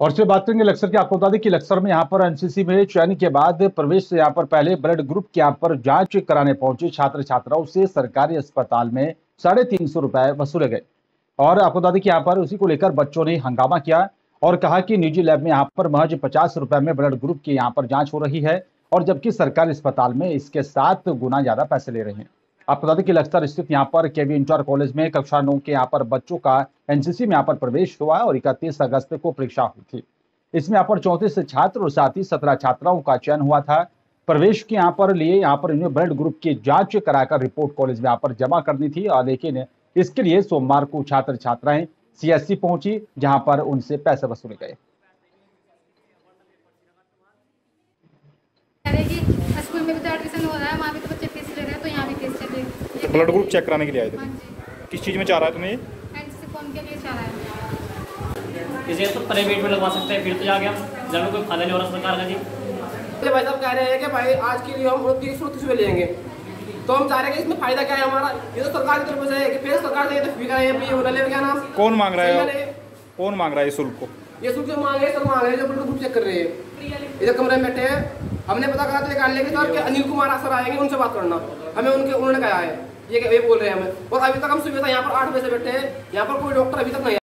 और चलिए बात करेंगे लक्सर की। आपको बता दें कि लक्सर में यहाँ पर एनसीसी में चयन के बाद प्रवेश से यहाँ पर पहले ब्लड ग्रुप के यहाँ पर जांच कराने पहुंचे छात्र छात्राओं से सरकारी अस्पताल में 350 रुपए वसूले गए। और आपको बता दें कि यहाँ पर उसी को लेकर बच्चों ने हंगामा किया और कहा कि निजी लैब में यहाँ पर महज 50 रुपए में ब्लड ग्रुप की यहाँ पर जाँच हो रही है और जबकि सरकारी अस्पताल में इसके 7 गुना ज्यादा पैसे ले रहे हैं। आपको बता दें कि लक्सर स्थित यहाँ पर केवी इंटर कॉलेज में कक्षा 9 के यहाँ पर बच्चों का एनसीसी में यहाँ पर प्रवेश हुआ और 31 अगस्त को परीक्षा हुई थी। इसमें यहाँ पर 34 छात्र और साथ ही 17 छात्राओं का चयन हुआ था। प्रवेश के यहाँ पर लिए यहाँ पर इन्हें ब्लड ग्रुप की जांच कराकर रिपोर्ट कॉलेज में यहाँ पर जमा करनी थी और लेकिन इसके लिए सोमवार को छात्र छात्राएं CHC पहुंची जहाँ पर उनसे पैसे वसूले गए। स्कूल में तो एडमिशन हो रहा है, वहाँ भी तो बच्चे फीस ले रहे हैं, तो यहाँ भी फीस चल रही है। ब्लड ग्रुप चेक कराने के लिए आए थे। किस चीज़ में चाह रहा है तुम्हें? एनसीसी फॉर्म के लिए चाह रहा है। इसे तो प्राइवेट में लगवा सकते हैं, फिर तो जा गया जरूर कोई फायदा नहीं हो रहा सरकार का। जी तो भाई साहब कह रहे हैं कि भाई आज के लिए हम 330 रुपये लेंगे, तो हम चाह रहे हैं इसमें फायदा क्या है हमारा। ये तो सरकार की तरफ से है कि फिर सरकार से तो फिका है। क्या नाम कौन मांग रहा है ये शुल्क को? ये शुल्क जो मांग रहे हैं, सब मांग रहे हैं जो ब्लड ग्रुप चेक कर रहे हैं। इधर कमरे में बैठे हैं, हमने पता करा तो निकालने के साथ कि अनिल कुमार सर आएंगे, उनसे बात करना हमें उन्होंने कहा है, ये बोल रहे हैं हमें। और अभी तक हम सुबह यहाँ पर 8 बजे बैठे हैं, यहाँ पर कोई डॉक्टर अभी तक नहीं।